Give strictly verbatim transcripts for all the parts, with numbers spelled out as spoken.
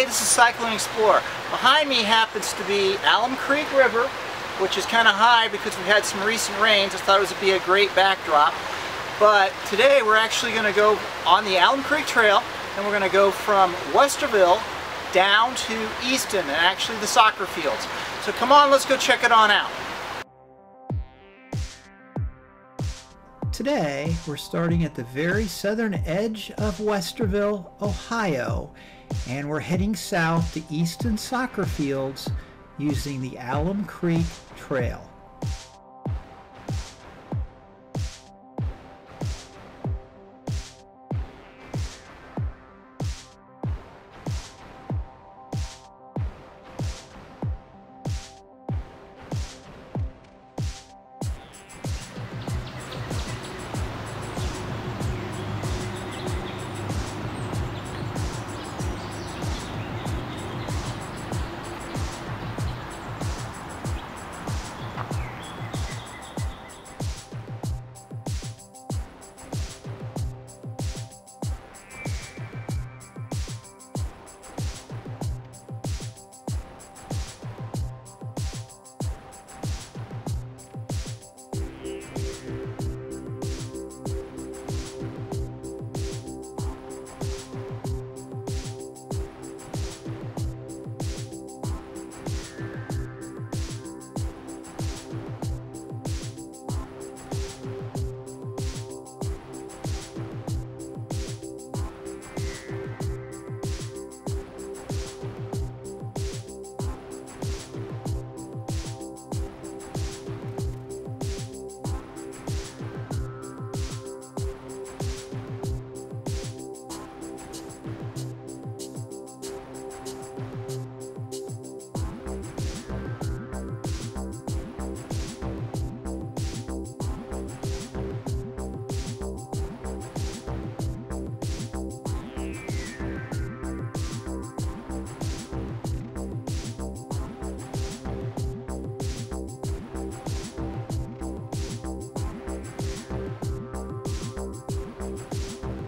Hey, this is Cycling Explorer. Behind me happens to be Alum Creek River, which is kind of high because we've had some recent rains. I thought it would be a great backdrop. But today we're actually going to go on the Alum Creek Trail, and we're going to go from Westerville down to Easton, and actually the soccer fields. So come on, let's go check it on out. Today, we're starting at the very southern edge of Westerville, Ohio, and we're heading south to Easton soccer fields using the Alum Creek Trail.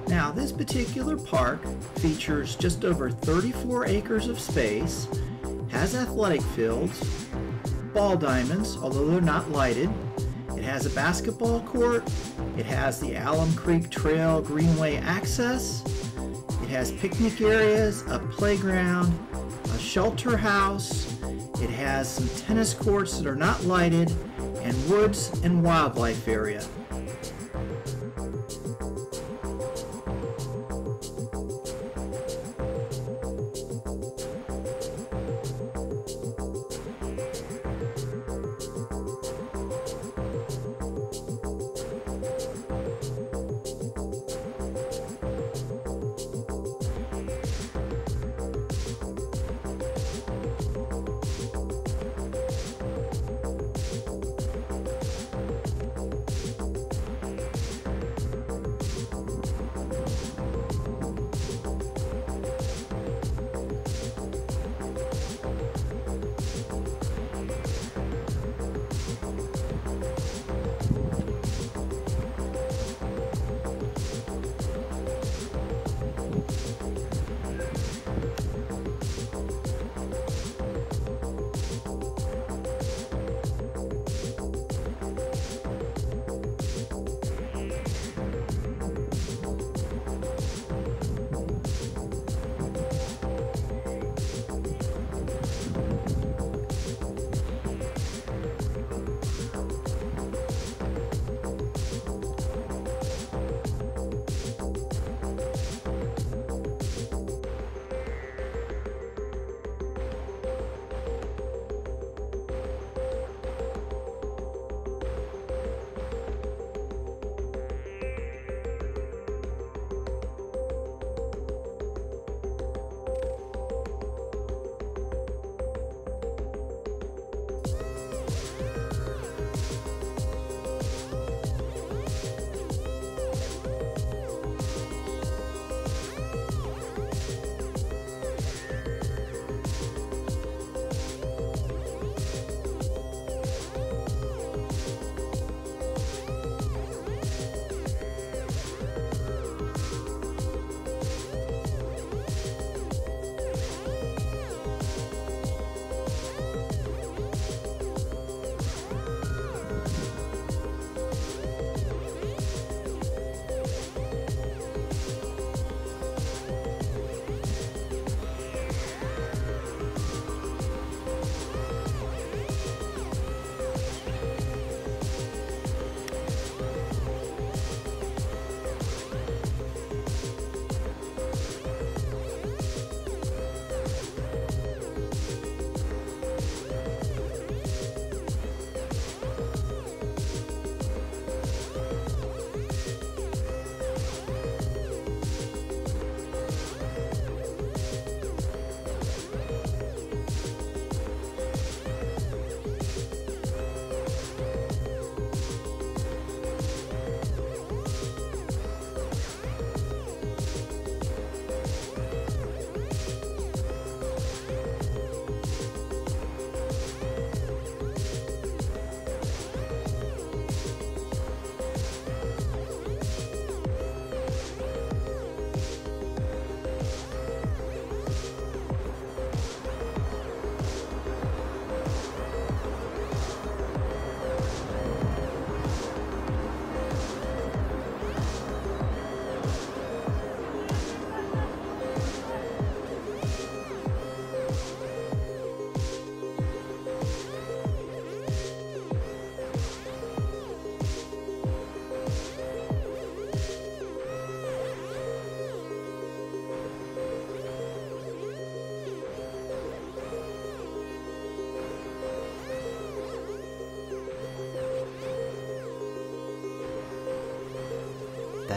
Now, this particular park features just over thirty-four acres of space, has athletic fields, ball diamonds, although they're not lighted. It has a basketball court. It has the Alum Creek Trail Greenway access. It has picnic areas, a playground, a shelter house. It has some tennis courts that are not lighted, and woods and wildlife area.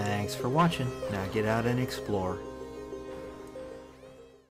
Thanks for watching. Now get out and explore.